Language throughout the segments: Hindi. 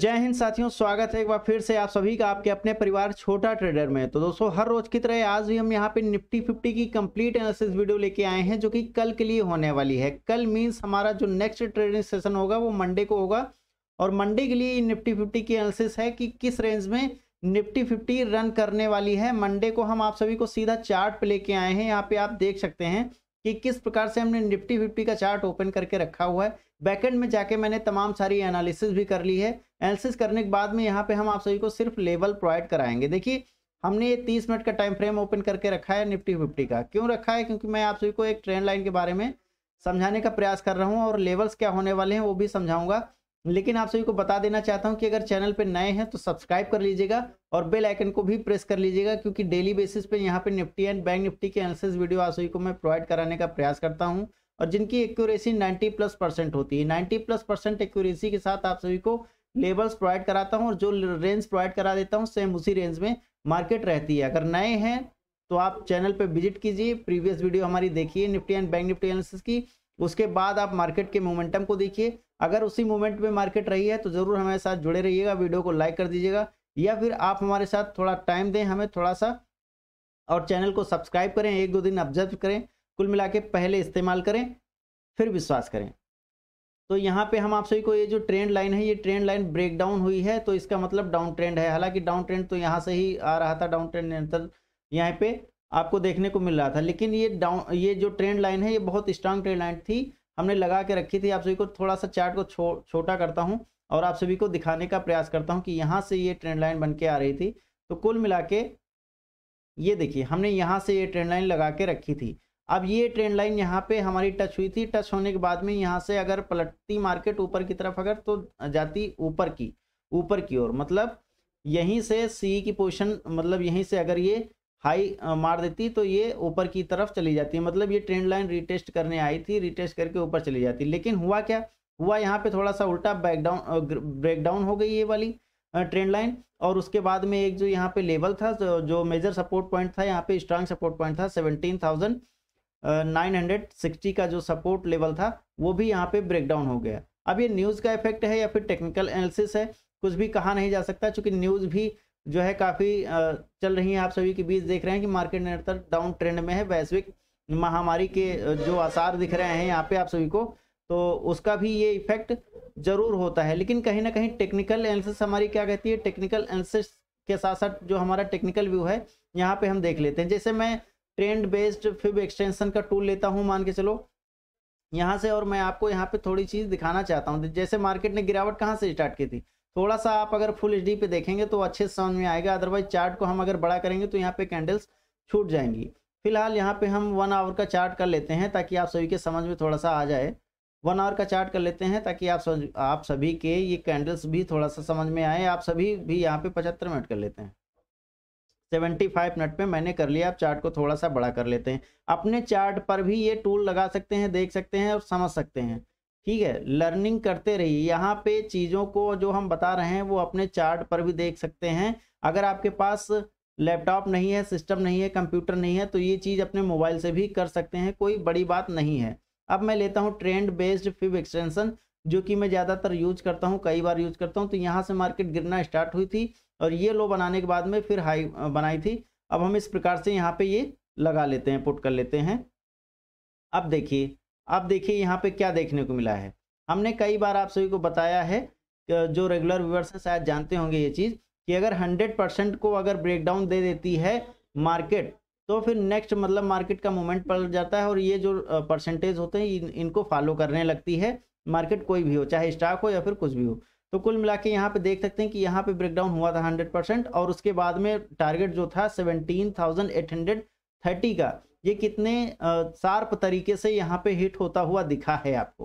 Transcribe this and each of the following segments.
जय हिंद साथियों, स्वागत है एक बार फिर से आप सभी का आपके अपने परिवार छोटा ट्रेडर में। तो दोस्तों हर रोज की तरह आज भी हम यहाँ पे निफ्टी 50 की कंप्लीट एनालिसिस वीडियो लेके आए हैं जो कि कल के लिए होने वाली है। कल मींस हमारा जो नेक्स्ट ट्रेडिंग सेशन होगा वो मंडे को होगा और मंडे के लिए निफ्टी 50 की एनालिसिस है कि किस रेंज में निफ्टी 50 रन करने वाली है। मंडे को हम आप सभी को सीधा चार्ट पर लेके आए हैं। यहाँ पे आप देख सकते हैं कि किस प्रकार से हमने निफ्टी 50 का चार्ट ओपन करके रखा हुआ है। बैकेंड में जाके मैंने तमाम सारी एनालिसिस भी कर ली है। एनालिसिस करने के बाद में यहाँ पे हम आप सभी को सिर्फ लेवल प्रोवाइड कराएंगे। देखिए हमने ये 30 मिनट का टाइम फ्रेम ओपन करके रखा है निफ्टी 50 का। क्यों रखा है? क्योंकि मैं आप सभी को एक ट्रेंड लाइन के बारे में समझाने का प्रयास कर रहा हूँ और लेवल्स क्या होने वाले हैं वो भी समझाऊंगा। लेकिन आप सभी को बता देना चाहता हूँ कि अगर चैनल पर नए हैं तो सब्सक्राइब कर लीजिएगा और बेल आइकन को भी प्रेस कर लीजिएगा, क्योंकि डेली बेसिस पे यहाँ पे निफ्टी एंड बैंक निफ्टी के एनालिसिस वीडियो आप सभी को मैं प्रोवाइड कराने का प्रयास करता हूँ और जिनकी एक्यूरेसी 90+% होती है। 90+% एक्यूरेसी के साथ आप सभी को लेवल्स प्रोवाइड कराता हूँ और जो रेंज प्रोवाइड करा देता हूँ सेम उसी रेंज में मार्केट रहती है। अगर नए हैं तो आप चैनल पर विजिट कीजिए, प्रीवियस वीडियो हमारी देखिए Nifty and bank Nifty analysis की। उसके बाद आप मार्केट के मोमेंटम को देखिए, अगर उसी मोमेंट में मार्केट रही है तो ज़रूर हमारे साथ जुड़े रहिएगा। वीडियो को लाइक कर दीजिएगा या फिर आप हमारे साथ थोड़ा टाइम दें हमें थोड़ा सा, और चैनल को सब्सक्राइब करें, एक दो दिन ऑब्जर्व करें, कुल मिला के पहले इस्तेमाल करें फिर विश्वास करें। तो यहाँ पे हम आप सभी को ये जो ट्रेंड लाइन है ये ट्रेंड लाइन ब्रेक डाउन हुई है तो इसका मतलब डाउन ट्रेंड है। हालांकि डाउन ट्रेंड तो यहाँ से ही आ रहा था, डाउन ट्रेंड निरंतर यहाँ पे आपको देखने को मिल रहा था, लेकिन ये जो ट्रेंड लाइन है ये बहुत स्ट्रांग ट्रेंड लाइन थी, हमने लगा के रखी थी। आप सभी को थोड़ा सा चार्ट को छोटा करता हूं और आप सभी को दिखाने का प्रयास करता हूं कि यहां से ये ट्रेंड लाइन बन के आ रही थी। तो कुल मिला के ये देखिए हमने यहां से ये ट्रेंड लाइन लगा के रखी थी। अब ये ट्रेंड लाइन यहाँ पे हमारी टच हुई थी। टच होने के बाद में यहाँ से अगर पलटती मार्केट ऊपर की तरफ अगर तो जाती ऊपर की ओर, मतलब यहीं से सी की पोजिशन, मतलब यहीं से अगर ये हाई मार देती तो ये ऊपर की तरफ चली जाती है, मतलब ये ट्रेंड लाइन रिटेस्ट करने आई थी, रिटेस्ट करके ऊपर चली जाती। लेकिन हुआ क्या हुआ, यहाँ पे थोड़ा सा उल्टा ब्रेकडाउन हो गई ये वाली ट्रेंड लाइन और उसके बाद में एक जो यहाँ पे लेवल था जो मेजर सपोर्ट पॉइंट था, यहाँ पे स्ट्रांग सपोर्ट पॉइंट था 17,960 का जो सपोर्ट लेवल था वो भी यहाँ पे ब्रेकडाउन हो गया। अब ये न्यूज़ का इफेक्ट है या फिर टेक्निकल एनालिसिस है, कुछ भी कहा नहीं जा सकता, चूँकि न्यूज़ भी जो है काफ़ी चल रही है। आप सभी के बीच देख रहे हैं कि मार्केट निरंतर डाउन ट्रेंड में है। वैश्विक महामारी के जो आसार दिख रहे हैं यहाँ पे आप सभी को, तो उसका भी ये इफेक्ट जरूर होता है। लेकिन कहीं ना कहीं टेक्निकल एनालिसिस हमारी क्या कहती है, टेक्निकल एनालिसिस के साथ साथ जो हमारा टेक्निकल व्यू है यहाँ पे हम देख लेते हैं। जैसे मैं ट्रेंड बेस्ड फिब एक्सटेंशन का टूल लेता हूँ, मान के चलो यहाँ से, और मैं आपको यहाँ पे थोड़ी चीज़ दिखाना चाहता हूँ। जैसे मार्केट ने गिरावट कहाँ से स्टार्ट की थी, थोड़ा सा आप अगर फुल एचडी पे देखेंगे तो अच्छे समझ में आएगा, अदरवाइज चार्ट को हम अगर बड़ा करेंगे तो यहाँ पे कैंडल्स छूट जाएंगी। फिलहाल यहाँ पे हम 1 आवर का चार्ट कर लेते हैं ताकि आप सभी के समझ में थोड़ा सा आ जाए। 1 आवर का चार्ट कर लेते हैं ताकि आप सभी के ये कैंडल्स भी थोड़ा सा समझ में आए। आप सभी भी यहाँ पे 75 मिनट कर लेते हैं, 75 मिनट पे मैंने कर लिया। आप चार्ट को थोड़ा सा बड़ा कर लेते हैं, अपने चार्ट पर भी ये टूल लगा सकते हैं, देख सकते हैं और समझ सकते हैं। ठीक है, लर्निंग करते रहिए। यहाँ पे चीज़ों को जो हम बता रहे हैं वो अपने चार्ट पर भी देख सकते हैं। अगर आपके पास लैपटॉप नहीं है, सिस्टम नहीं है, कंप्यूटर नहीं है तो ये चीज़ अपने मोबाइल से भी कर सकते हैं, कोई बड़ी बात नहीं है। अब मैं लेता हूँ ट्रेंड बेस्ड फिब एक्सटेंशन जो कि मैं ज़्यादातर यूज करता हूँ, कई बार यूज करता हूँ। तो यहाँ से मार्केट गिरना स्टार्ट हुई थी और ये लो बनाने के बाद में फिर हाई बनाई थी। अब हम इस प्रकार से यहाँ पर ये लगा लेते हैं, पुट कर लेते हैं। अब देखिए यहाँ पे क्या देखने को मिला है। हमने कई बार आप सभी को बताया है, जो रेगुलर व्यूअर्स हैं शायद जानते होंगे ये चीज़, कि अगर 100% को अगर ब्रेकडाउन दे देती है मार्केट तो फिर नेक्स्ट मतलब मार्केट का मोमेंट पलट जाता है और ये जो परसेंटेज होते हैं इनको फॉलो करने लगती है मार्केट, कोई भी हो, चाहे स्टॉक हो या फिर कुछ भी हो। तो कुल मिला के यहाँ पर देख सकते हैं कि यहाँ पर ब्रेकडाउन हुआ था 100% और उसके बाद में टारगेट जो था 17,830 का, ये कितने शार्प तरीके से यहाँ पे हिट होता हुआ दिखा है आपको।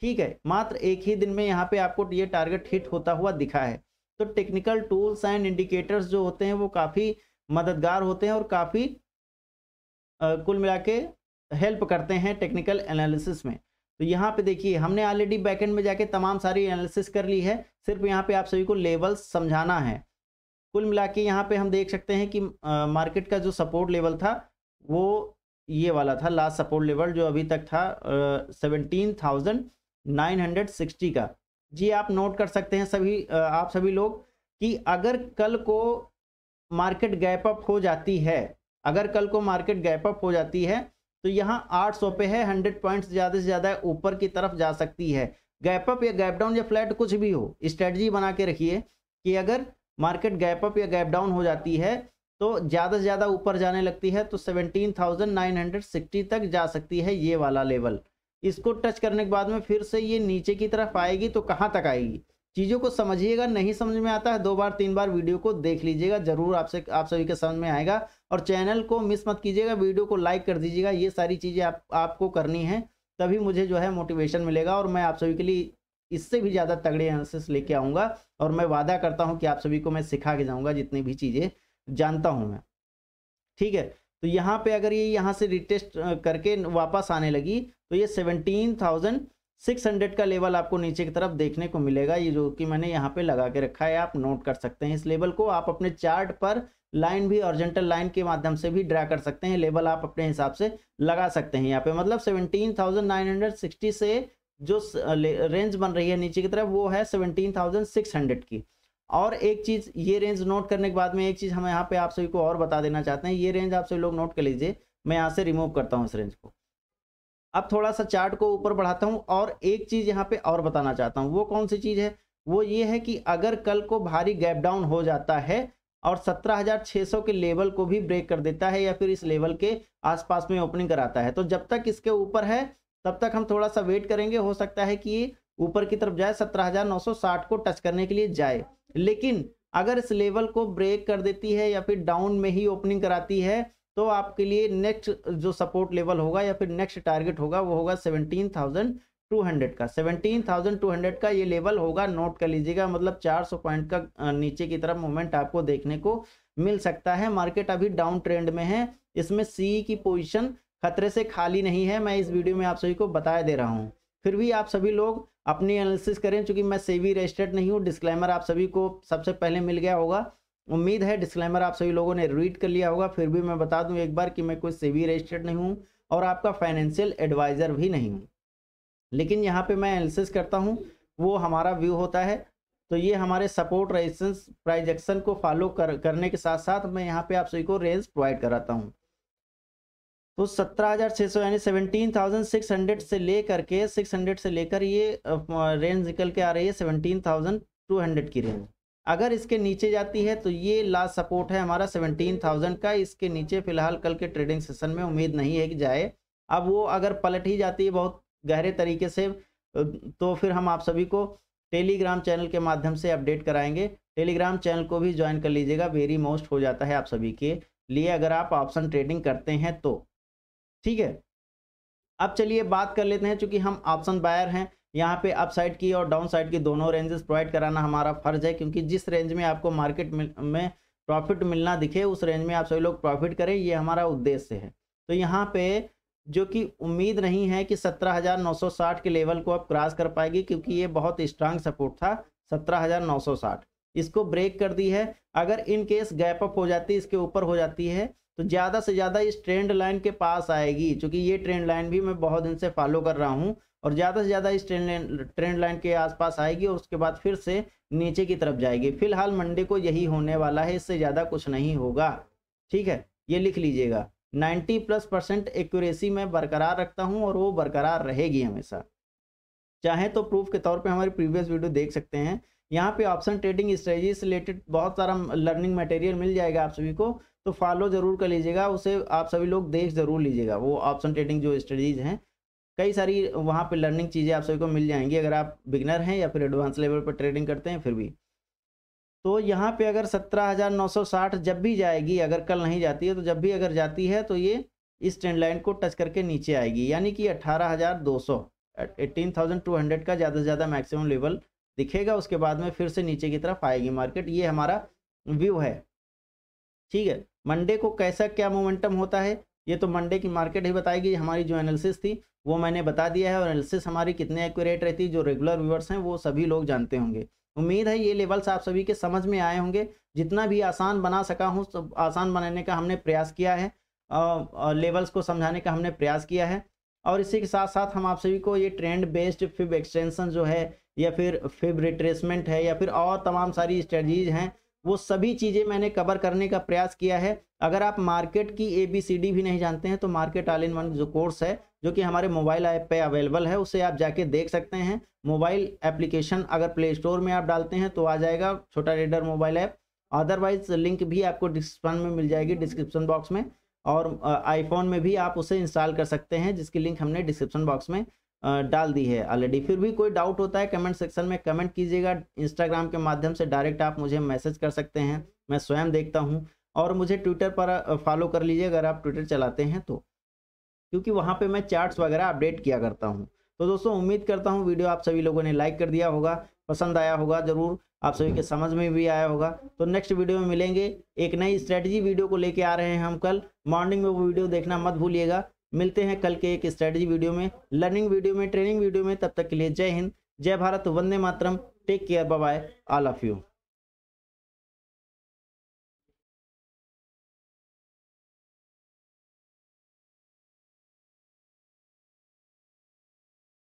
ठीक है, मात्र एक ही दिन में यहाँ पे आपको ये टारगेट हिट होता हुआ दिखा है। तो टेक्निकल टूल्स एंड इंडिकेटर्स जो होते हैं वो काफ़ी मददगार होते हैं और काफ़ी कुल मिला के हेल्प करते हैं टेक्निकल एनालिसिस में। तो यहाँ पे देखिए हमने ऑलरेडी बैकेंड में जाके तमाम सारी एनालिसिस कर ली है, सिर्फ यहाँ पे आप सभी को लेवल्स समझाना है। कुल मिला के यहाँ पे हम देख सकते हैं कि मार्केट का जो सपोर्ट लेवल था वो ये वाला था, लास्ट सपोर्ट लेवल जो अभी तक था 17,960 का, जी आप नोट कर सकते हैं सभी आप सभी लोग कि अगर कल को मार्केट गैप अप हो जाती है, अगर कल को मार्केट गैप अप हो जाती है तो यहाँ 800 पे है, 100 पॉइंट्स ज़्यादा से ज़्यादा ऊपर की तरफ जा सकती है। गैप अप या गैप डाउन या फ्लैट कुछ भी हो, स्ट्रेटजी बना के रखिए कि अगर मार्केट गैप अप या गैप डाउन हो जाती है तो ज़्यादा से ज़्यादा ऊपर जाने लगती है तो 17,960 तक जा सकती है ये वाला लेवल। इसको टच करने के बाद में फिर से ये नीचे की तरफ आएगी तो कहाँ तक आएगी, चीज़ों को समझिएगा। नहीं समझ में आता है 2 बार 3 बार वीडियो को देख लीजिएगा, ज़रूर आपसे आप सभी के समझ में आएगा। और चैनल को मिस मत कीजिएगा, वीडियो को लाइक कर दीजिएगा। ये सारी चीज़ें आपको करनी है, तभी मुझे जो है मोटिवेशन मिलेगा और मैं आप सभी के लिए इससे भी ज़्यादा तगड़े एनालिसिस लेके आऊँगा। और मैं वादा करता हूँ कि आप सभी को मैं सिखा के जाऊँगा जितनी भी चीज़ें जानता हूँ मैं, ठीक है। तो यहाँ पे अगर ये यहाँ से रिटेस्ट करके वापस आने लगी तो ये 17,600 का लेवल आपको नीचे की तरफ देखने को मिलेगा, ये जो कि मैंने यहाँ पे लगा के रखा है। आप नोट कर सकते हैं इस लेवल को, आप अपने चार्ट पर लाइन भी हॉरिजॉन्टल लाइन के माध्यम से भी ड्रा कर सकते हैं, लेवल आप अपने हिसाब से लगा सकते हैं। यहाँ पे मतलब 17,960 से जो रेंज बन रही है नीचे की तरफ वो है 17,600 की। और एक चीज़ ये रेंज नोट करने के बाद में एक चीज़ हम यहाँ पे आप सभी को और बता देना चाहते हैं, ये रेंज आप सभी लोग नोट कर लीजिए। मैं यहाँ से रिमूव करता हूँ इस रेंज को, अब थोड़ा सा चार्ट को ऊपर बढ़ाता हूँ और एक चीज़ यहाँ पे और बताना चाहता हूँ। वो कौन सी चीज़ है, वो ये है कि अगर कल को भारी गैप डाउन हो जाता है और 17,600 के लेवल को भी ब्रेक कर देता है या फिर इस लेवल के आसपास में ओपनिंग कराता है तो जब तक इसके ऊपर है तब तक हम थोड़ा सा वेट करेंगे। हो सकता है कि ऊपर की तरफ जाए, 17,960 को टच करने के लिए जाए, लेकिन अगर इस लेवल को ब्रेक कर देती है या फिर डाउन में ही ओपनिंग कराती है तो आपके लिए नेक्स्ट जो सपोर्ट लेवल होगा या फिर नेक्स्ट टारगेट होगा वो होगा 17,200 का। 17,200 का ये लेवल होगा, नोट कर लीजिएगा। मतलब 400 पॉइंट का नीचे की तरफ मूवमेंट आपको देखने को मिल सकता है। मार्केट अभी डाउन ट्रेंड में है, इसमें सीई की पोजिशन खतरे से खाली नहीं है, मैं इस वीडियो में आप सभी को बताया दे रहा हूँ। फिर भी आप सभी लोग अपनी एनालिसिस करें, चूँकि मैं सेबी रजिस्टर्ड नहीं हूँ। डिस्क्लेमर आप सभी को सबसे पहले मिल गया होगा, उम्मीद है डिस्क्लेमर आप सभी लोगों ने रीड कर लिया होगा। फिर भी मैं बता दूं एक बार कि मैं कोई सेबी रजिस्टर्ड नहीं हूँ और आपका फाइनेंशियल एडवाइज़र भी नहीं हूँ, लेकिन यहाँ पे मैं एनालिसिस करता हूँ, वो हमारा व्यू होता है। तो ये हमारे सपोर्ट रेजिस्टेंस प्राइस एक्शन को फॉलो करने के साथ साथ मैं यहाँ पर आप सभी को रेंज प्रोवाइड कराता हूँ। तो 17,600 यानी 17,600 से लेकर के 600 से लेकर ये रेंज निकल के आ रही है 17,200 की रेंज। अगर इसके नीचे जाती है तो ये लास्ट सपोर्ट है हमारा 17,000 का। इसके नीचे फिलहाल कल के ट्रेडिंग सेशन में उम्मीद नहीं है कि जाए। अब वो अगर पलट ही जाती है बहुत गहरे तरीके से तो फिर हम आप सभी को टेलीग्राम चैनल के माध्यम से अपडेट कराएंगे। टेलीग्राम चैनल को भी ज्वाइन कर लीजिएगा, वेरी मोस्ट हो जाता है आप सभी के लिए अगर आप ऑप्शन ट्रेडिंग करते हैं तो, ठीक है। अब चलिए बात कर लेते हैं, चूंकि हम ऑप्शन बायर हैं, यहाँ पे अपसाइड की और डाउनसाइड की दोनों रेंजेस प्रोवाइड कराना हमारा फर्ज है, क्योंकि जिस रेंज में आपको मार्केट में प्रॉफिट मिलना दिखे उस रेंज में आप सभी लोग प्रॉफिट करें, ये हमारा उद्देश्य है। तो यहाँ पे जो कि उम्मीद नहीं है कि 17,960 के लेवल को आप क्रॉस कर पाएगी, क्योंकि ये बहुत स्ट्रांग सपोर्ट था 17,960, इसको ब्रेक कर दी है। अगर इन केस गैप अप हो जाती है, इसके ऊपर हो जाती है तो ज़्यादा से ज़्यादा इस ट्रेंड लाइन के पास आएगी, क्योंकि ये ट्रेंड लाइन भी मैं बहुत दिन से फॉलो कर रहा हूँ, और ज़्यादा से ज़्यादा इस ट्रेंड लाइन के आसपास आएगी और उसके बाद फिर से नीचे की तरफ जाएगी। फिलहाल मंडे को यही होने वाला है, इससे ज़्यादा कुछ नहीं होगा, ठीक है। ये लिख लीजिएगा, 90+% एक्यूरेसी मैं बरकरार रखता हूँ और वो बरकरार रहेगी हमेशा। चाहे तो प्रूफ के तौर पर हमारी प्रीवियस वीडियो देख सकते हैं, यहाँ पे ऑप्शन ट्रेडिंग स्ट्रेटजी से रिलेटेड बहुत सारा लर्निंग मटेरियल मिल जाएगा आप सभी को, तो फॉलो जरूर कर लीजिएगा, उसे आप सभी लोग देख जरूर लीजिएगा। वो ऑप्शन ट्रेडिंग जो स्ट्रेटजीज हैं, कई सारी वहाँ पे लर्निंग चीज़ें आप सभी को मिल जाएंगी, अगर आप बिगनर हैं या फिर एडवांस लेवल पर ट्रेडिंग करते हैं फिर भी। तो यहाँ पे अगर 17,960 जब भी जाएगी, अगर कल नहीं जाती है तो जब भी अगर जाती है तो ये इस ट्रेंड लाइन को टच करके नीचे आएगी, यानी कि 18,200 18,200 का ज़्यादा से ज़्यादा मैक्सिमम लेवल दिखेगा, उसके बाद में फिर से नीचे की तरफ आएगी मार्केट। ये हमारा व्यू है, ठीक है। मंडे को कैसा क्या मोमेंटम होता है ये तो मंडे की मार्केट ही बताएगी। हमारी जो एनालिसिस थी वो मैंने बता दिया है, और एनालिसिस हमारी कितने एक्यूरेट रहती जो रेगुलर व्यूअर्स हैं वो सभी लोग जानते होंगे। उम्मीद है ये लेवल्स आप सभी के समझ में आए होंगे। जितना भी आसान बना सका हूँ सब आसान बनाने का हमने प्रयास किया है, लेवल्स को समझाने का हमने प्रयास किया है। और इसी के साथ साथ हम आप सभी को ये ट्रेंड बेस्ड फिब एक्सटेंशन जो है या फिर फिब रिट्रेसमेंट है या फिर और तमाम सारी स्ट्रेटजीज हैं, वो सभी चीज़ें मैंने कवर करने का प्रयास किया है। अगर आप मार्केट की ABCD भी नहीं जानते हैं तो मार्केट ऑल इन वन जो कोर्स है जो कि हमारे मोबाइल ऐप पे अवेलेबल है, उसे आप जाके देख सकते हैं। मोबाइल एप्लीकेशन अगर प्ले स्टोर में आप डालते हैं तो आ जाएगा छोटा trader mobile app, otherwise link भी आपको डिस्क्रिप्शन में मिल जाएगी, डिस्क्रिप्शन बॉक्स में, और आईफोन में भी आप उसे इंस्टॉल कर सकते हैं, जिसकी लिंक हमने डिस्क्रिप्शन बॉक्स में डाल दी है ऑलरेडी। फिर भी कोई डाउट होता है कमेंट सेक्शन में कमेंट कीजिएगा, इंस्टाग्राम के माध्यम से डायरेक्ट आप मुझे मैसेज कर सकते हैं, मैं स्वयं देखता हूं, और मुझे ट्विटर पर फॉलो कर लीजिए अगर आप ट्विटर चलाते हैं तो, क्योंकि वहां पे मैं चार्ट्स वगैरह अपडेट किया करता हूं। तो दोस्तों उम्मीद करता हूं वीडियो आप सभी लोगों ने लाइक कर दिया होगा, पसंद आया होगा, जरूर आप सभी के समझ में भी आया होगा। तो नेक्स्ट वीडियो में मिलेंगे, एक नई स्ट्रेटजी वीडियो को लेके आ रहे हैं हम कल मॉर्निंग में, वो वीडियो देखना मत भूलिएगा। मिलते हैं कल के एक स्ट्रेटजी वीडियो में, लर्निंग वीडियो में, ट्रेनिंग वीडियो में। तब तक के लिए जय हिंद, जय Bharat, Vande Mataram, take care, bye bye, all of you.